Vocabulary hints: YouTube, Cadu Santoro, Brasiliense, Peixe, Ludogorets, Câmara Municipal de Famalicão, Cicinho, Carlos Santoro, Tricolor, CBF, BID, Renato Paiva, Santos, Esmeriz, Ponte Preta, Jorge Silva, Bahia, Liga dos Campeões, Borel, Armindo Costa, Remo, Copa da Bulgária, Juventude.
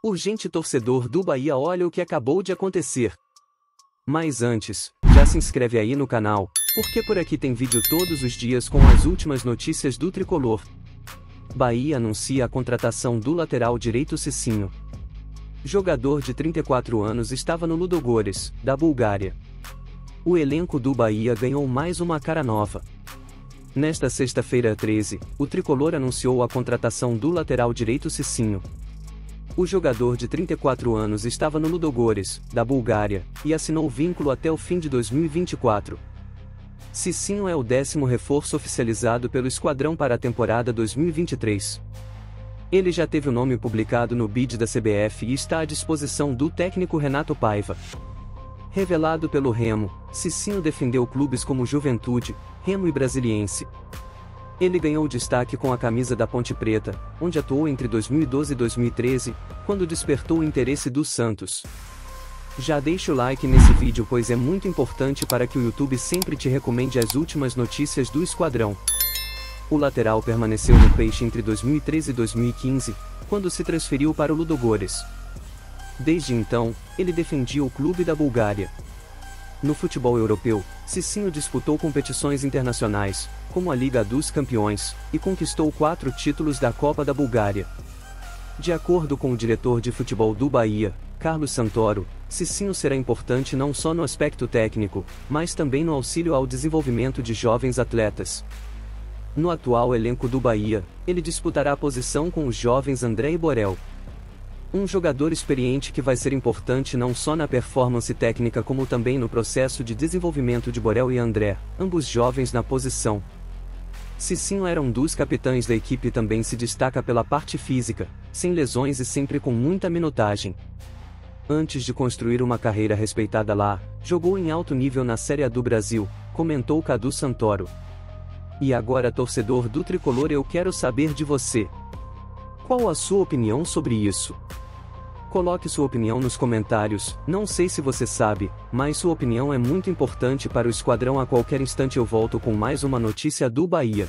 Urgente, torcedor do Bahia, olha o que acabou de acontecer. Mas antes, já se inscreve aí no canal, porque por aqui tem vídeo todos os dias com as últimas notícias do Tricolor. Bahia anuncia a contratação do lateral direito Cicinho. Jogador de 34 anos estava no Ludogorets, da Bulgária. O elenco do Bahia ganhou mais uma cara nova. Nesta sexta-feira 13, o Tricolor anunciou a contratação do lateral direito Cicinho. O jogador de 34 anos estava no Ludogorets, da Bulgária, e assinou vínculo até o fim de 2024. Cicinho é o 10º reforço oficializado pelo esquadrão para a temporada 2023. Ele já teve o nome publicado no BID da CBF e está à disposição do técnico Renato Paiva. Revelado pelo Remo, Cicinho defendeu clubes como Juventude, Remo e Brasiliense. Ele ganhou destaque com a camisa da Ponte Preta, onde atuou entre 2012 e 2013, quando despertou o interesse do Santos. Já deixa o like nesse vídeo, pois é muito importante para que o YouTube sempre te recomende as últimas notícias do esquadrão. O lateral permaneceu no Peixe entre 2013 e 2015, quando se transferiu para o Ludogorets. Desde então, ele defendia o clube da Bulgária. No futebol europeu, Cicinho disputou competições internacionais, como a Liga dos Campeões, e conquistou 4 títulos da Copa da Bulgária. De acordo com o diretor de futebol do Bahia, Carlos Santoro, Cicinho será importante não só no aspecto técnico, mas também no auxílio ao desenvolvimento de jovens atletas. No atual elenco do Bahia, ele disputará a posição com os jovens André e Borel. Um jogador experiente que vai ser importante não só na performance técnica como também no processo de desenvolvimento de Borel e André, ambos jovens na posição. Cicinho era um dos capitães da equipe e também se destaca pela parte física, sem lesões e sempre com muita minutagem. Antes de construir uma carreira respeitada lá, jogou em alto nível na Série A do Brasil, comentou Cadu Santoro. E agora, torcedor do Tricolor, eu quero saber de você. Qual a sua opinião sobre isso? Coloque sua opinião nos comentários. Não sei se você sabe, mas sua opinião é muito importante para o esquadrão. A qualquer instante eu volto com mais uma notícia do Bahia.